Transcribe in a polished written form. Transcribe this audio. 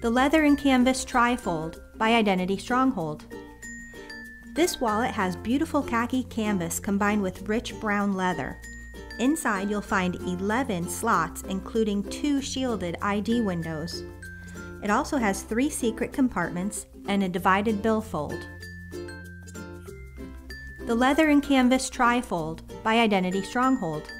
The Leather and Canvas Trifold by Identity Stronghold. This wallet has beautiful khaki canvas combined with rich brown leather. Inside you'll find 11 slots, including 2 shielded ID windows. It also has 3 secret compartments and a divided billfold. The Leather and Canvas Trifold by Identity Stronghold.